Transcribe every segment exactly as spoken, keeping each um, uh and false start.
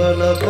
Oh,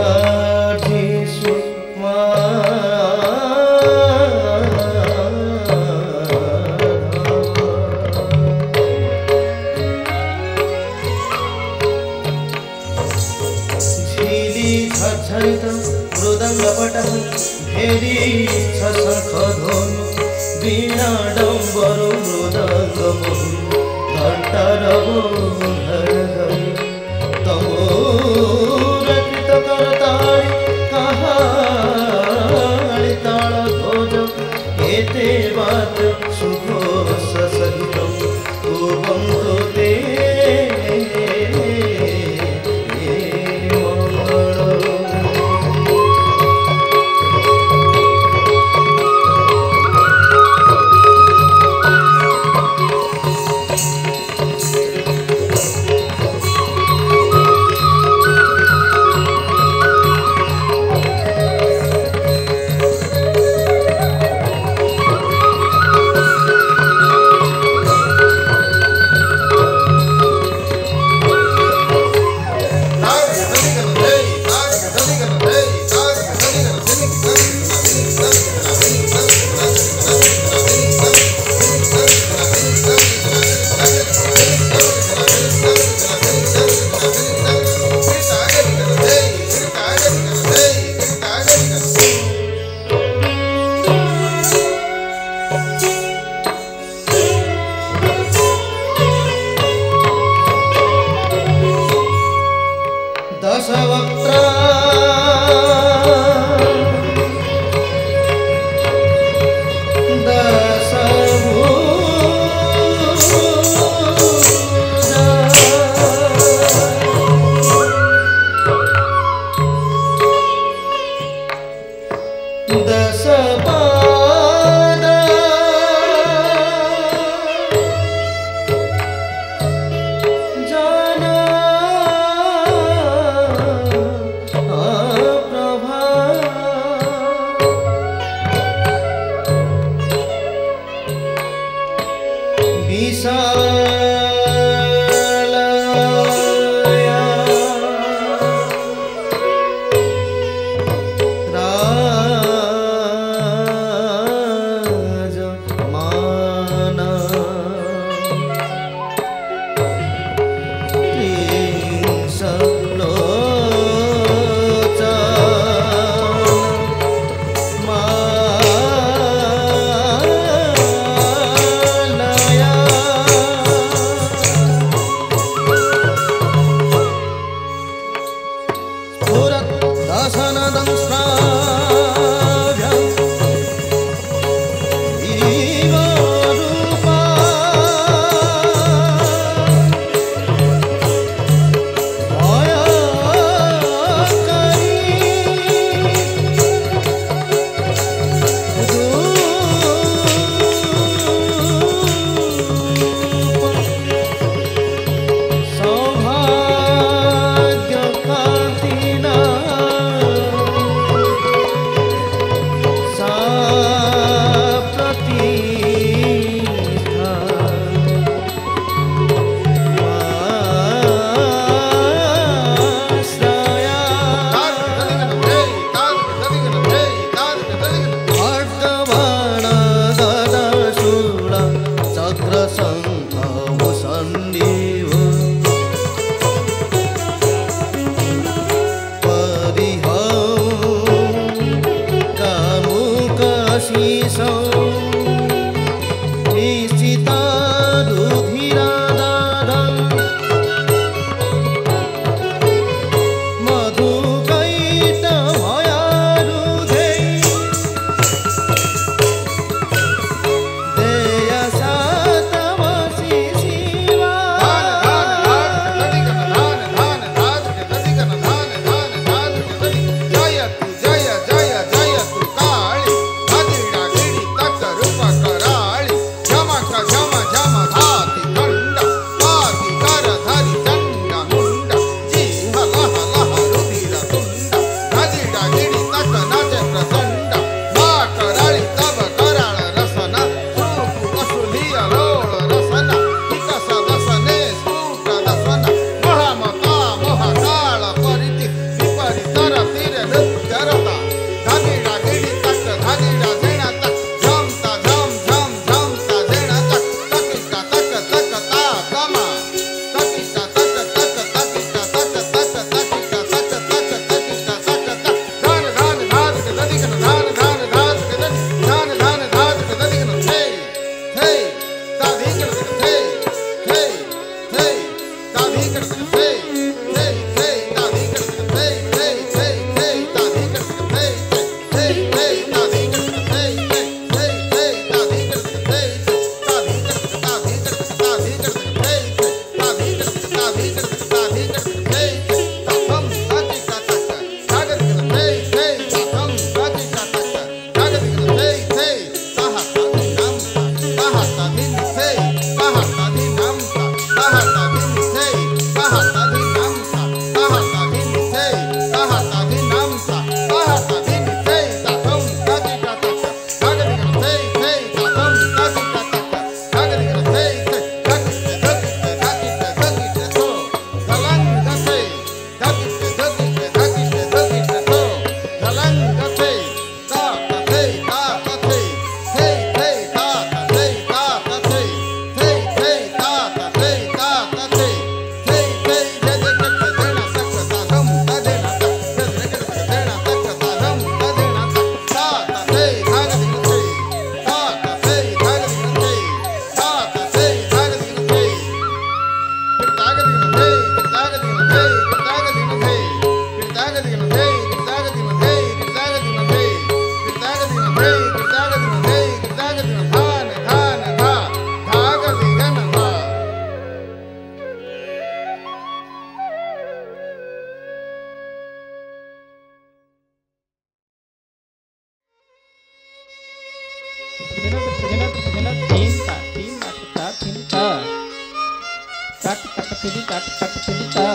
सिलिका सिलिका सिलिका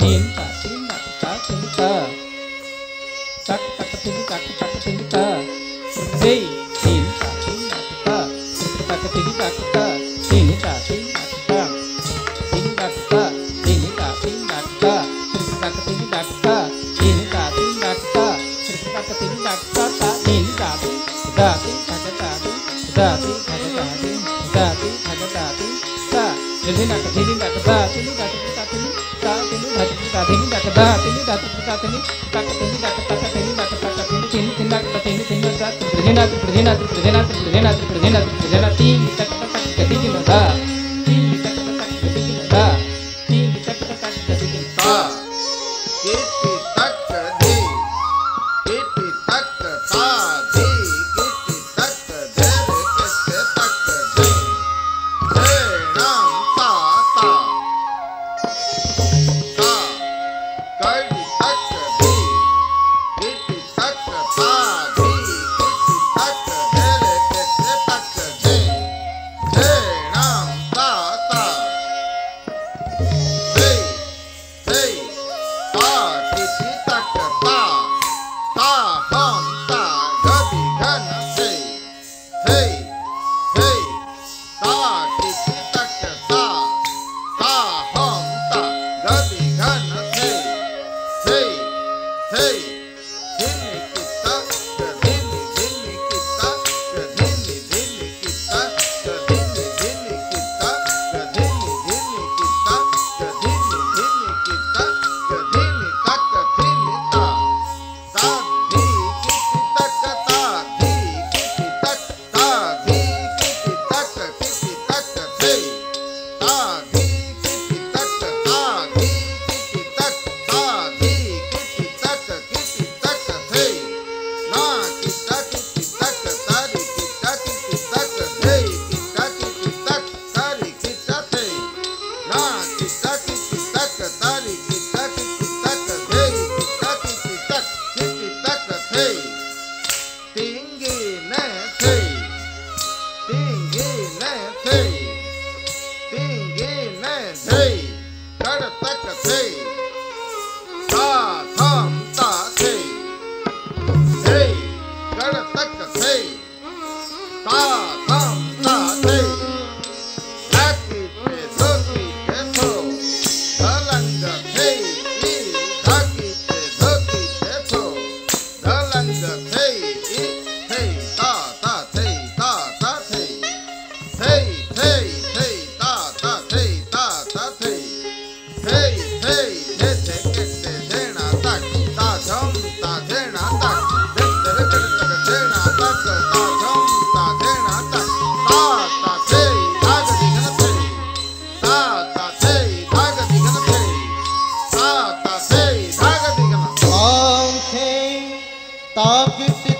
सिलिका सिलिका तक तक सिलिका तक सिलिका दे सिलिका सिलिका तक सिलिका तक सिलिका सिलिका सिलिका तक सिलिका सिलिका तक सिलिका सिलिका तक सिलिका सिलिका तक सिलिका सिलिका तक सिलिका सिलिका तक दिना का दिना का दा दिना का दिना का दिना का दिना का दा दिना का दिना का दिना का दिना का दिना का दिना का दिना का दिना का दिना का दिना का दिना का दिना का दिना तीन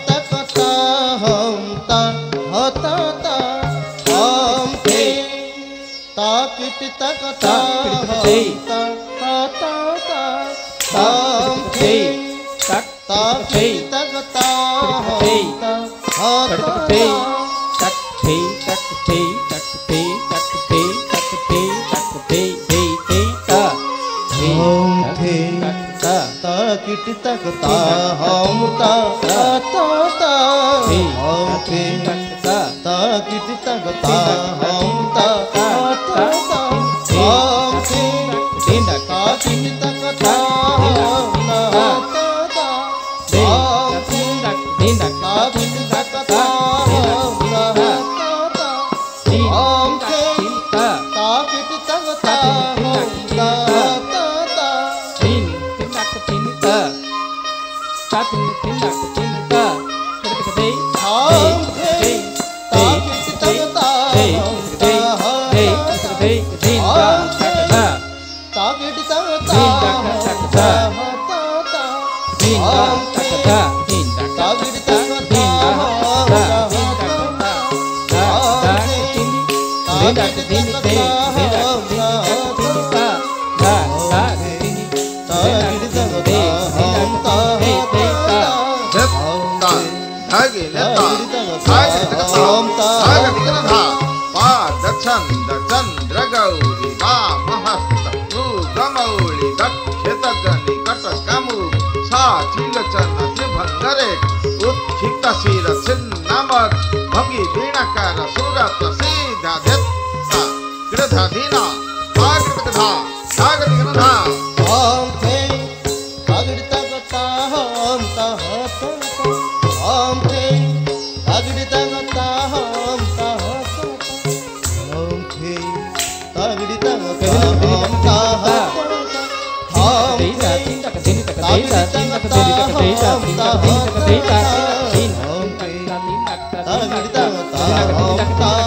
तक तक गति की दा तीन तक तक गति की दा तीन तक तक गति की दा किति तक दे किति तक ता दे किति तक दे किति तक दे Chandra Chandra Gauri. निकट कमु साचिल चरण से भंगरे उत्थित सिर सिन्नमत भगी वीणा कर सुर प्रसिद्ध दत्ता गृधाधीना आकृतधा सागतिगृधा ओम ते अगृतगता हम तह तो ओम ते अगृतगता हम तह तो ओम ते अगृतगता हम तह Dita dita dita dita dita dita dita din om tan tan dita dita dita dita dita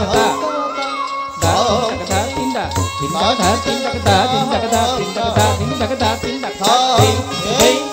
om tan dita dita dita dita dita dita dita dita dita dita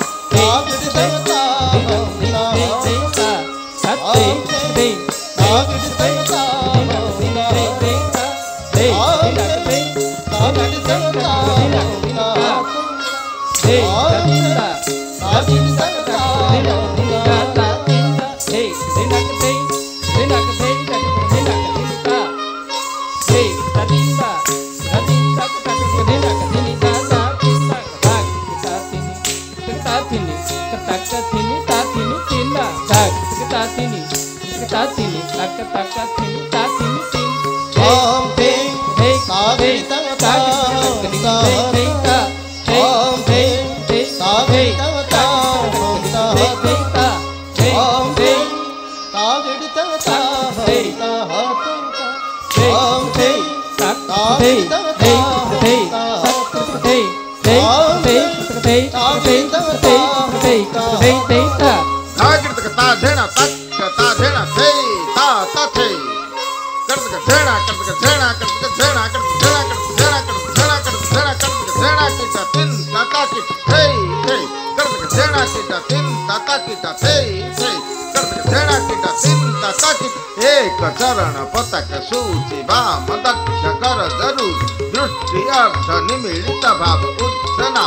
चरण पतक सूचि वाम दक्ष कर जरु दृष्टि अर्थ निमिलित भाव उत्सना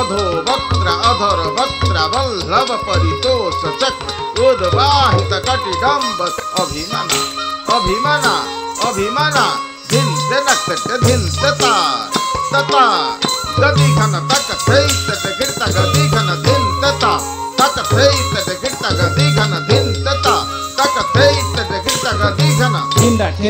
अधो वक्र अधर वक्र वल्लभ परितोष चक्र उद्वाहित कटिडम्ब अभिमना अभिमना अभिमना धिन्त नक्त धिन्त तार तता गदिघन तक सैत गिरत गदिघन धिन्त ता तक सैत गिरत गदिघन धिन्त ता तक सैत Hinda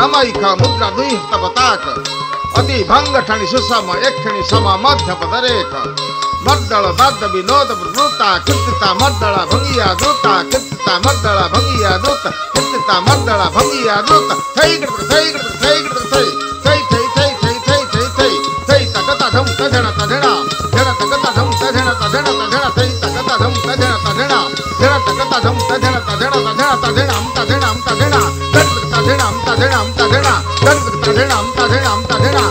नमैका मुद्रा दुहित बताक अति भंग ठणि सुसम एकणी सम मध्य पदरेख मद्दल बद्ध विनोद वृता कृतिता मद्दल भंगिया दूता कृतिता मद्दल भंगिया दूत कृतिता मद्दल भंगिया दूत थई कृत थई कृत थई कृत थई थई थई थई थई थई थई थई तधड़ा तधड़ा धड़ा तकता धम तधड़ा तधड़ा तधड़ा तई तकता धम तधड़ा तधड़ा धड़ा तकता धम तधड़ा तधड़ा तधड़ा तधड़ा हम तधड़ा हम तधड़ा धन तधड़ा हम तधड़ा हम तधड़ा धन तधड़ा हम तधड़ा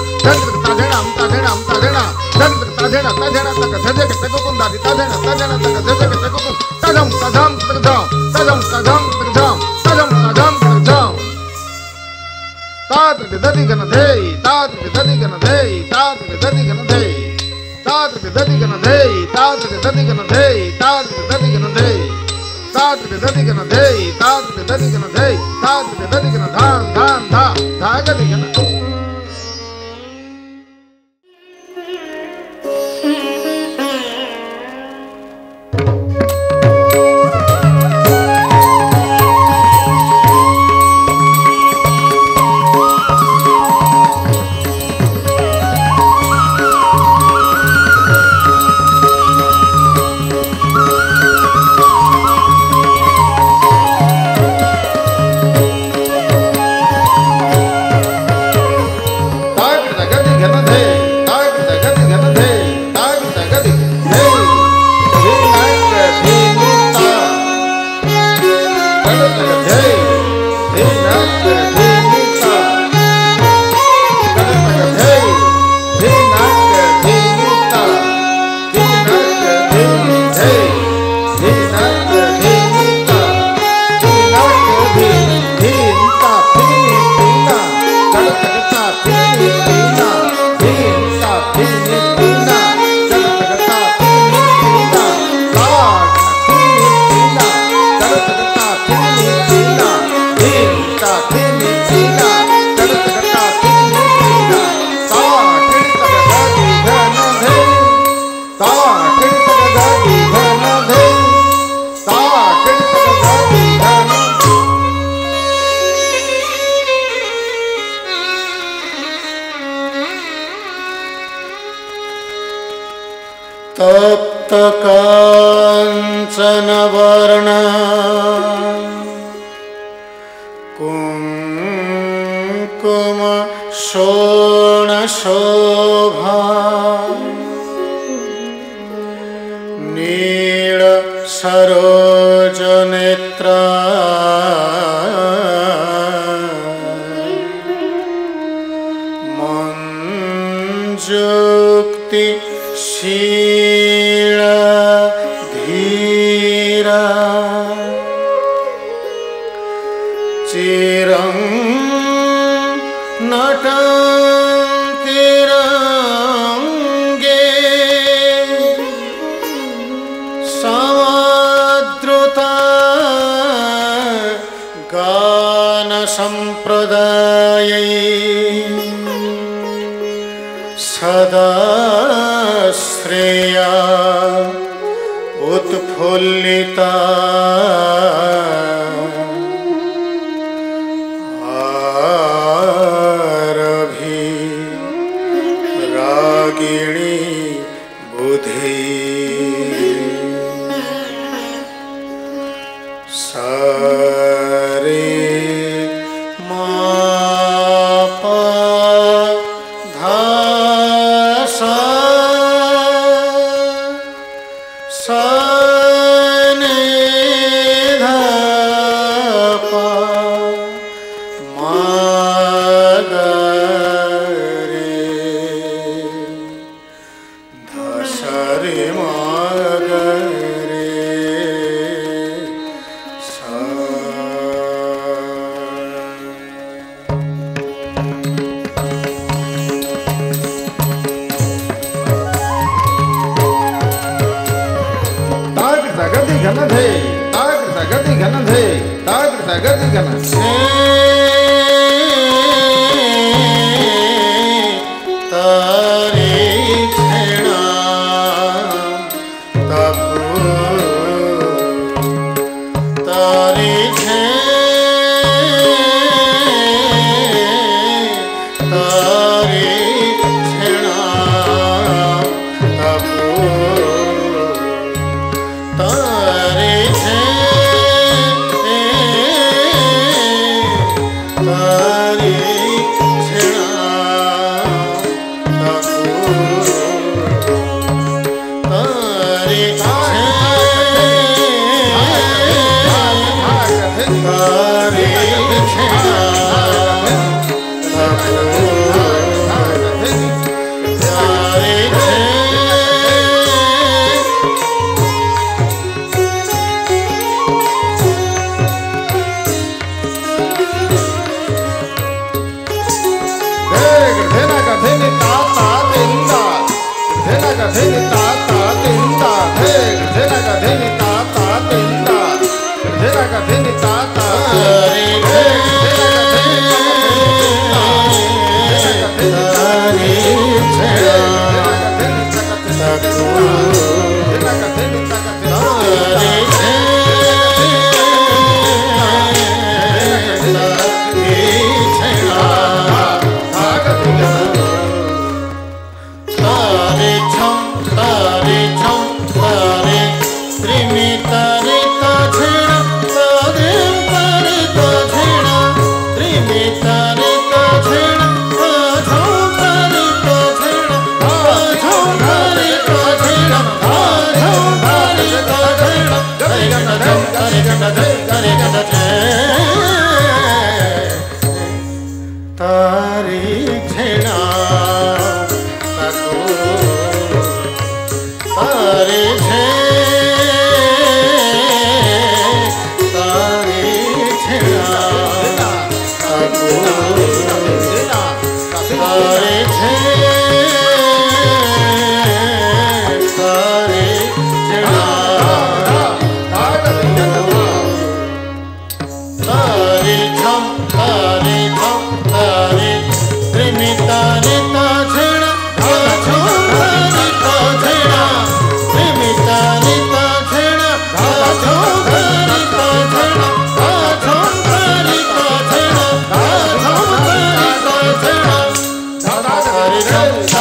हम तधड़ा धन तधड़ा हम तधड़ा हम तधड़ा धन तधड़ा तधड़ा तक धजे के तक कुंदा तधड़ा तधड़ा तक धजे के तक कुंदा तधम तधम तधम तधम तधम तधम तधम तधम तधम तात विदति गण दे तात विदति गण दे तात विदति गण दे तात विदति गण दे तात विदति गण दे तात विदति गण दे तात विदति गण दे तात विदति गण दे तात विदति गण धान धान धा धागति गण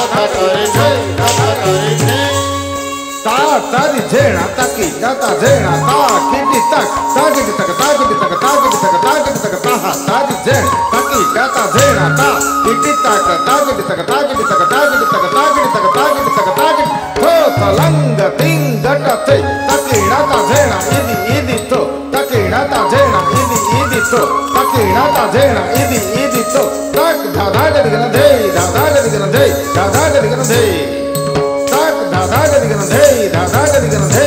तारी झेड़ा तकी जाता झेड़ा ता किटी तक तागिट तक तागिट तक तागिट तक तागिट तक ताहा तारी झेड़ तकी जाता झेड़ा ता किटी तक तागिट तक तागिट तक तागिट तक तागिट तक तागिट तक तागिट तो तलंग तिंग गट ते तकी जाता झेड़ा इदी इदी तो तकी जाता झेड़ा इदी इदी तो तकी जाता झेड़ा इदी इदी तो तक धाधा गन दे धाधा गन दे धाधा गन दे तक धाधा गन दे